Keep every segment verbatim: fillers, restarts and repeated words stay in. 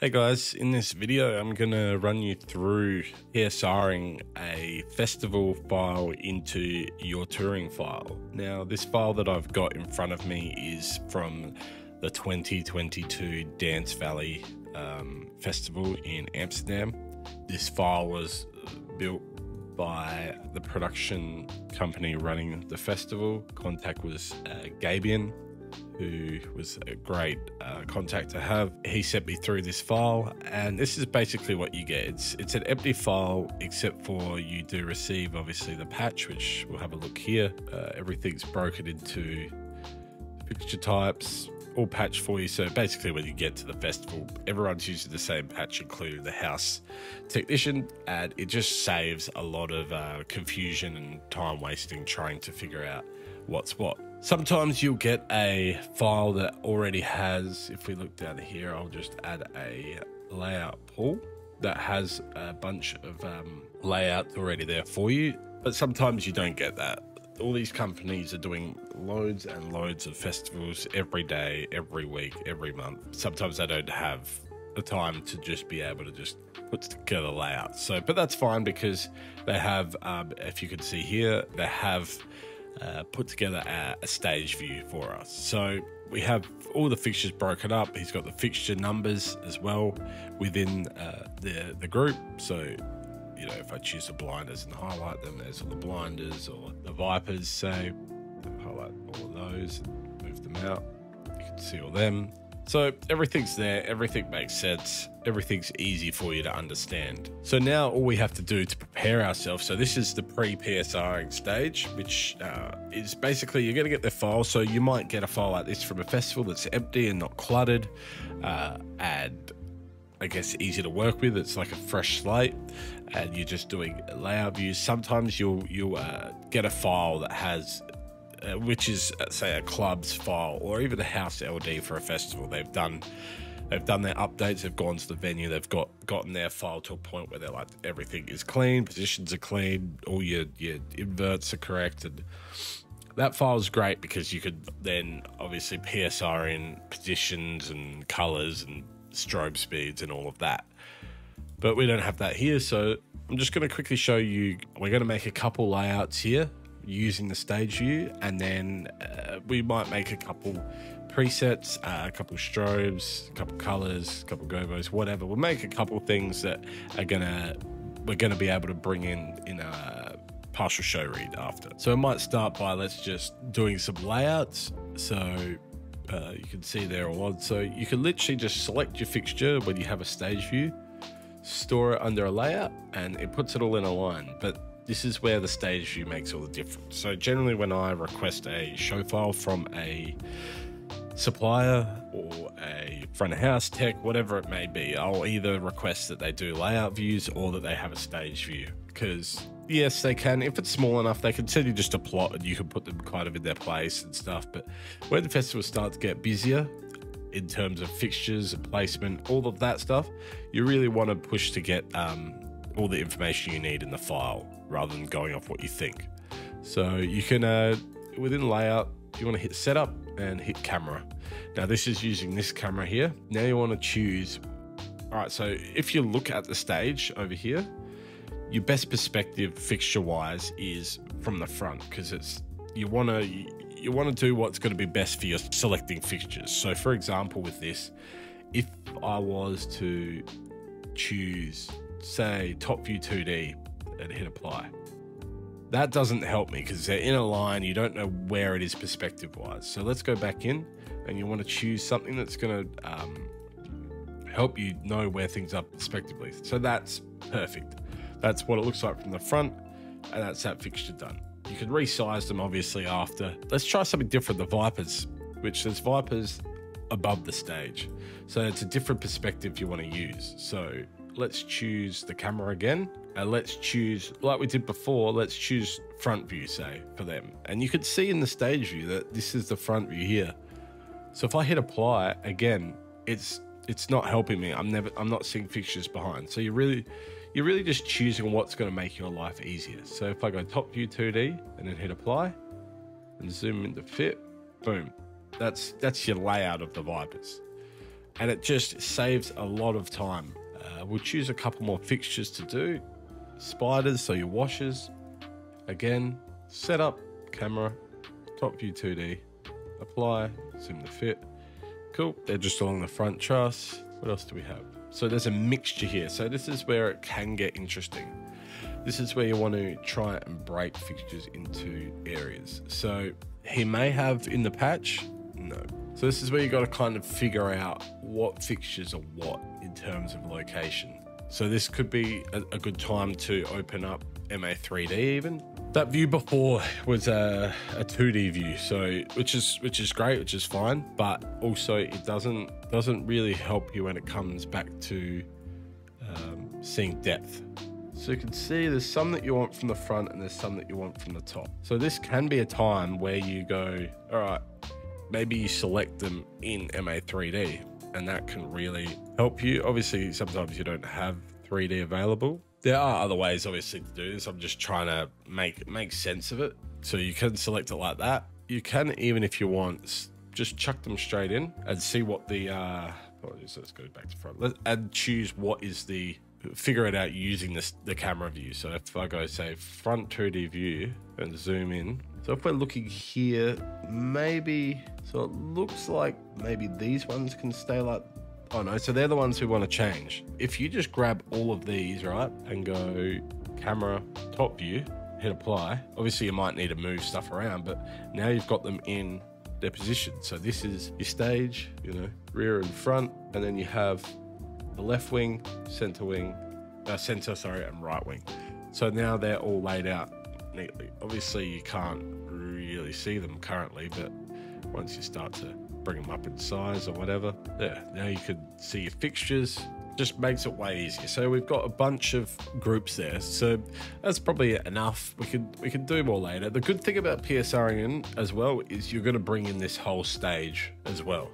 Hey guys, in this video I'm going to run you through PSRing a festival file into your touring file. Now this file that I've got in front of me is from the twenty twenty-two Dance Valley um, Festival in Amsterdam. This file was built by the production company running the festival. Contact was uh, Gabian, who was a great uh, contact to have. He sent me through this file, and this is basically what you get. It's, it's an empty file, except for you do receive, obviously, the patch, which we'll have a look here. Uh, everything's broken into fixture types, all patched for you. So basically when you get to the festival, everyone's using the same patch, including the house technician, and it just saves a lot of uh, confusion and time wasting trying to figure out what's what. Sometimes you'll get a file that already has, if we look down here, I'll just add a layout pool that has a bunch of um, layouts already there for you. But sometimes you don't get that. All these companies are doing loads and loads of festivals every day, every week, every month. Sometimes they don't have the time to just be able to just put together layouts. So, but that's fine, because they have, um, if you can see here, they have Uh, put together a, a stage view for us. So we have all the fixtures broken up. He's got the fixture numbers as well within uh, the, the group. So, you know, if I choose the blinders and highlight them, there's all the blinders or the vipers. So highlight all of those and move them out. You can see all them. So everything's there, everything makes sense, everything's easy for you to understand. So now all we have to do to prepare ourselves, so this is the pre-PSRing stage, which uh, is basically, you're gonna get the file, so you might get a file like this from a festival that's empty and not cluttered, uh, and I guess easy to work with. It's like a fresh slate, and you're just doing layout views. Sometimes you'll, you'll uh, get a file that has Uh, which is uh, say a club's file or even a house L D for a festival. They've done they've done their updates, they've gone to the venue, they've got gotten their file to a point where they're like, everything is clean, positions are clean, all your, your inverts are correct, and that file is great because you could then obviously P S R in positions and colors and strobe speeds and all of that. But we don't have that here, so I'm just going to quickly show you. We're going to make a couple layouts here using the stage view, and then uh, we might make a couple presets, uh, a couple strobes, a couple colors, a couple gobos, whatever. We'll make a couple things that are gonna we're gonna be able to bring in in a partial show read after. So I might start by let's just doing some layouts. So uh, you can see they're all on. So you can literally just select your fixture when you have a stage view, store it under a layout, and it puts it all in a line. But this is where the stage view makes all the difference. So generally when I request a show file from a supplier or a front of house tech, whatever it may be, I'll either request that they do layout views or that they have a stage view. Because yes, they can, if it's small enough, they can send you just a plot and you can put them kind of in their place and stuff. But when the festivals start to get busier, in terms of fixtures and placement, all of that stuff, you really want to push to get um, all the information you need in the file, rather than going off what you think. So you can, uh, within layout, you wanna hit setup and hit camera. Now this is using this camera here. Now you wanna choose, all right, so if you look at the stage over here, your best perspective fixture wise is from the front, because it's, you wanna, you wanna do what's gonna be best for your selecting fixtures. So for example, with this, if I was to choose, say, top view two D, and hit apply, that doesn't help me because they're in a line, you don't know where it is perspective wise. So let's go back in, and you want to choose something that's going to um, help you know where things are perspectively. So that's perfect. That's what it looks like from the front, and that's that fixture done. You can resize them obviously after. Let's try something different, the vipers, which there's vipers above the stage. So it's a different perspective you want to use. So let's choose the camera again, and let's choose, like we did before, let's choose front view, say, for them. And you could see in the stage view that this is the front view here. So if I hit apply again, it's it's not helping me. I'm never I'm not seeing fixtures behind. So you're really you're really just choosing what's going to make your life easier. So if I go top view two D and then hit apply and zoom into fit, boom. That's that's your layout of the vipers. and it just saves a lot of time. Uh, we'll choose a couple more fixtures to do. Spiders, so your washers. Again, set up camera, top view two D, apply, zoom to fit. Cool, they're just along the front truss. What else do we have? So there's a mixture here. So this is where it can get interesting. This is where you want to try and break fixtures into areas. So he may have in the patch, no. So this is where you got to kind of figure out what fixtures are what in terms of location. So this could be a, a good time to open up M A three D even. That view before was a, a two D view, so which is which is great, which is fine, but also it doesn't doesn't really help you when it comes back to um, seeing depth. So you can see there's some that you want from the front and there's some that you want from the top. So this can be a time where you go, all right, maybe you select them in M A three D, and that can really help you. Obviously, sometimes you don't have three D available. There are other ways, obviously, to do this. I'm just trying to make make sense of it. So you can select it like that. You can, even if you want, just chuck them straight in and see what the, uh, apologies, let's go back to front. Let's, and choose what is the, figure it out using this, the camera view. So if I go, say, front two D view and zoom in. So if we're looking here, maybe, so it looks like maybe these ones can stay like, oh no, so they're the ones who want to change. If you just grab all of these, right, and go camera, top view, hit apply. Obviously you might need to move stuff around, but now you've got them in their position. So this is your stage, you know, rear and front, and then you have the left wing, center wing, uh, center, sorry, and right wing. So now they're all laid out neatly. Obviously you can't really see them currently, but once you start to bring them up in size or whatever, yeah, now you could see your fixtures. Just makes it way easier. So we've got a bunch of groups there, so that's probably enough. We can we can do more later. The good thing about PSRing as well is you're going to bring in this whole stage as well,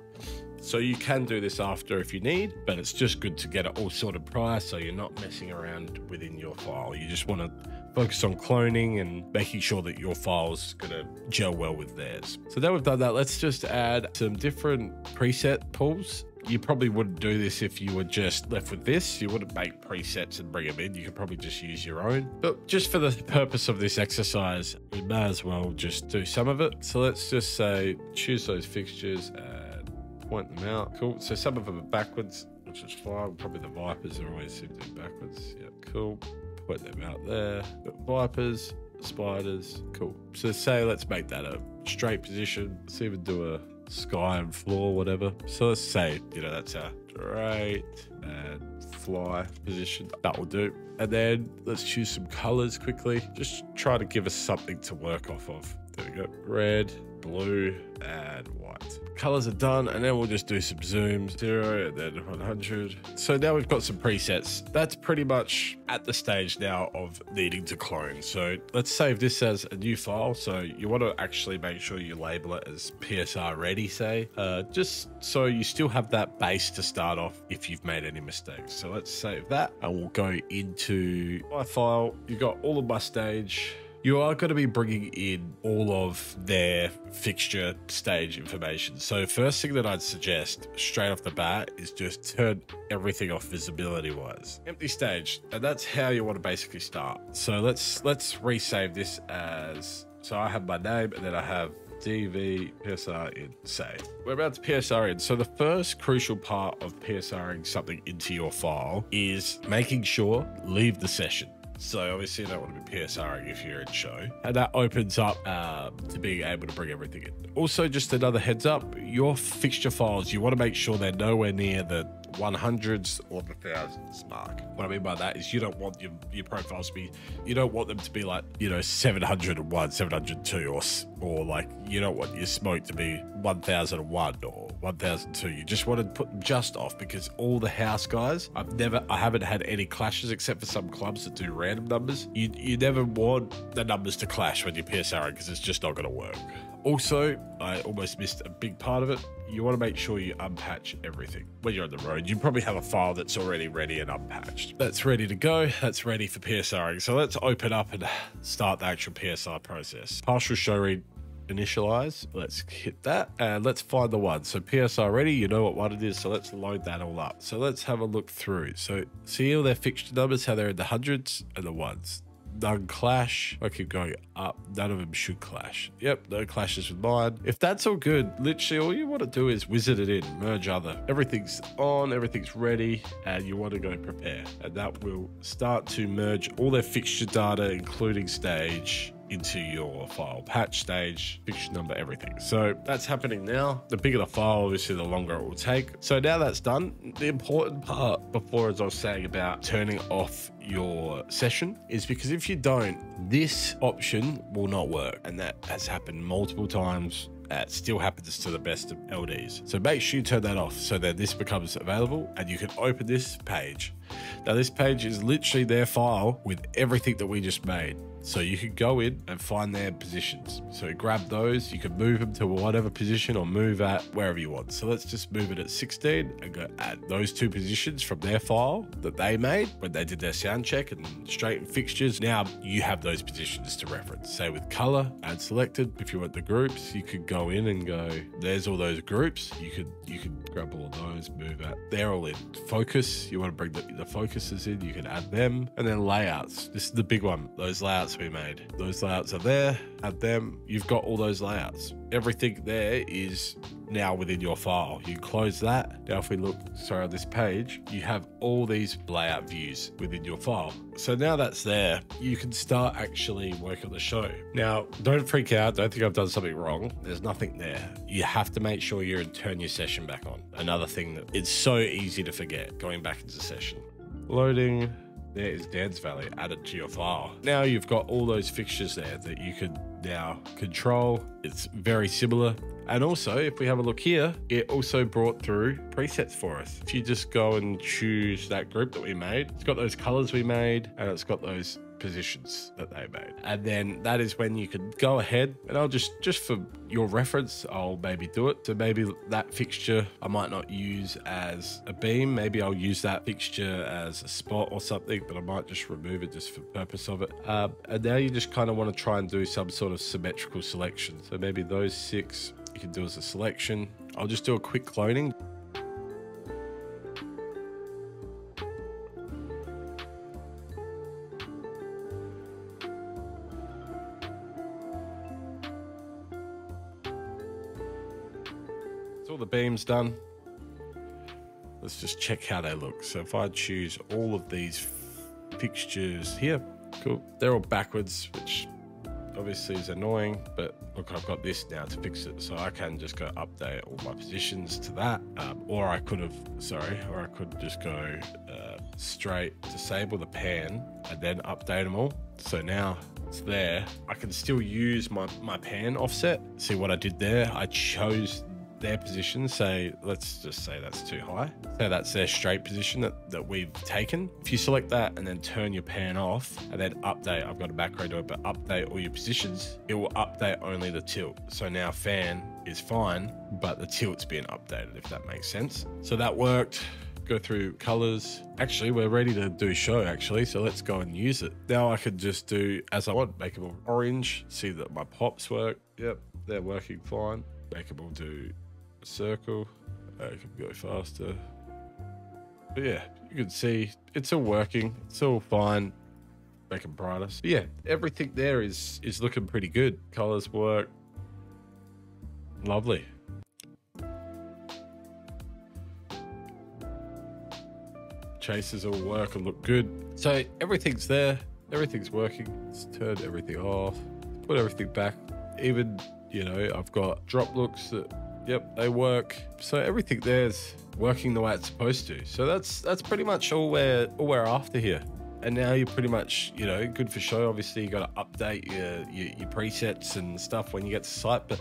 so you can do this after if you need, but it's just good to get it all sorted prior, so you're not messing around within your file. You just want to focus on cloning and making sure that your file's gonna gel well with theirs. So now we've done that, let's just add some different preset pools. You probably wouldn't do this if you were just left with this. You wouldn't make presets and bring them in. You could probably just use your own. But just for the purpose of this exercise, we may as well just do some of it. So let's just say, choose those fixtures and point them out. Cool, so some of them are backwards, which is fine. Probably the Vipers are always seem to be backwards. Yeah, cool. Put them out there. Vipers, spiders, cool. So say let's make that a straight position. Let's even do a sky and floor, whatever. So let's say, you know, that's a straight and fly position. That will do. And then let's choose some colors quickly. Just try to give us something to work off of. There we go. Red, blue, and white. Colors are done, and then we'll just do some zooms, zero, and then one hundred. So now we've got some presets. That's pretty much at the stage now of needing to clone. So let's save this as a new file. So you want to actually make sure you label it as P S R ready, say, uh, just so you still have that base to start off if you've made any mistakes. So let's save that, and we'll go into my file. You've got all of my stage. You are going to be bringing in all of their fixture stage information. So first thing that I'd suggest straight off the bat is just turn everything off visibility wise. Empty stage, and that's how you want to basically start. So let's let's resave this as, so I have my name and then I have D V P S R in save. We're about to P S R in. So the first crucial part of PSRing something into your file is making sure leave the session. So obviously you don't want to be PSRing if you're in show, and that opens up uh, to being able to bring everything in. Also, just another heads up, your fixture files, you want to make sure they're nowhere near the hundreds or the thousands mark. What I mean by that is you don't want your, your profiles to be, you don't want them to be like, you know, seven hundred one, seven hundred two, or, or like, you don't want your smoke to be one thousand one or one thousand two. You just want to put them just off, because all the house guys, I've never, I haven't had any clashes except for some clubs that do random numbers. You, you never want the numbers to clash when you're PSRing, because it's just not going to work. Also, I almost missed a big part of it. You want to make sure you unpatch everything. When you're on the road, you probably have a file that's already ready and unpatched. That's ready to go. That's ready for PSRing. So let's open up and start the actual P S R process. Partial show read, initialize. Let's hit that and let's find the one. So P S R ready, you know what one it is. So let's load that all up. So let's have a look through. So see all their fixture numbers, how they're in the hundreds and the ones. None clash. I keep going up. None of them should clash. Yep, no clashes with mine. If that's all good, literally all you want to do is wizard it in, merge other. Everything's on, everything's ready, and you want to go prepare. And that will start to merge all their fixture data, including stage, into your file, patch stage, fixture number, everything. So that's happening now. The bigger the file, obviously, the longer it will take. So now that's done, the important part before, as I was saying about turning off your session, is because if you don't, this option will not work. And that has happened multiple times. It still happens to the best of L Ds. So make sure you turn that off so that this becomes available and you can open this page. Now this page is literally their file with everything that we just made. So you can go in and find their positions. So grab those, you can move them to whatever position or move at wherever you want. So let's just move it at sixteen and go add those two positions from their file that they made when they did their sound check and straighten fixtures. Now you have those positions to reference. Say with color, add selected. If you want the groups, you could go in and go, there's all those groups. You could you could grab all of those, move at. They're all in. Focus, you want to bring the, the focuses in, you can add them. And then layouts, this is the big one, those layouts we made. Those layouts are there, add them. You've got all those layouts. Everything there is now within your file. You close that. Now if we look, sorry, on this page, you have all these layout views within your file. So now that's there, you can start actually working on the show. Now, don't freak out. Don't think I've done something wrong. There's nothing there. You have to make sure you turn your session back on. Another thing that it's so easy to forget, going back into session. Loading. There is Dance Valley added to your file. Now you've got all those fixtures there that you could now control. It's very similar. And also, if we have a look here, it also brought through presets for us. If you just go and choose that group that we made, it's got those colors we made, and it's got those positions that they made. And then that is when you could go ahead, and I'll just, just for your reference, I'll maybe do it. So maybe that fixture I might not use as a beam. Maybe I'll use that fixture as a spot or something, but I might just remove it just for the purpose of it. Uh, and now you just kind of want to try and do some sort of symmetrical selection. So maybe those six you can do as a selection. I'll just do a quick cloning. All the beams done. Let's just check how they look. So if I choose all of these fixtures here, cool. They're all backwards, which obviously is annoying, but look, I've got this now to fix it. So I can just go update all my positions to that. Um, or I could have, sorry, or I could just go uh, straight, disable the pan and then update them all. So now it's there. I can still use my, my pan offset. See what I did there? I chose their position. Say, let's just say that's too high. So that's their straight position that, that we've taken. If you select that and then turn your pan off and then update, I've got a macro to it, but update all your positions, it will update only the tilt. So now fan is fine, but the tilt's being updated, if that makes sense. So that worked. Go through colors. Actually, we're ready to do show actually. So let's go and use it. Now I could just do as I want, make them all orange, see that my pops work. Yep, they're working fine. Make them all do circle. I can go faster, but yeah, you can see it's all working, it's all fine. Make it brighter. But yeah, everything there is is looking pretty good. Colors work lovely. Chases all work and look good. So everything's there, everything's working. Let's turn everything off, put everything back. Even, you know, I've got drop looks that, yep, they work. So everything there's working the way it's supposed to. So that's that's pretty much all we're all we're after here. And now you're pretty much, you know, good for show. Obviously, you got to update your, your your presets and stuff when you get to site. But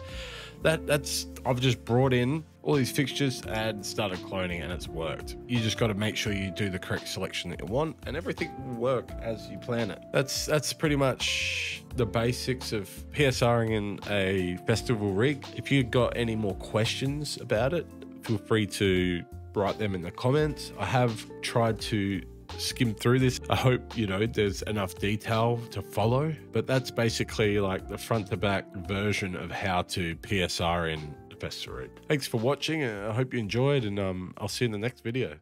that that's I've just brought in all these fixtures and started cloning, and it's worked. You just got to make sure you do the correct selection that you want, and everything will work as you plan it. That's that's pretty much the basics of PSRing in a festival rig. If you've got any more questions about it, feel free to write them in the comments. I have tried to skimmed through this. I hope, you know, there's enough detail to follow, but that's basically like the front to back version of how to P S R in PSRing. Thanks for watching. I hope you enjoyed, and um, I'll see you in the next video.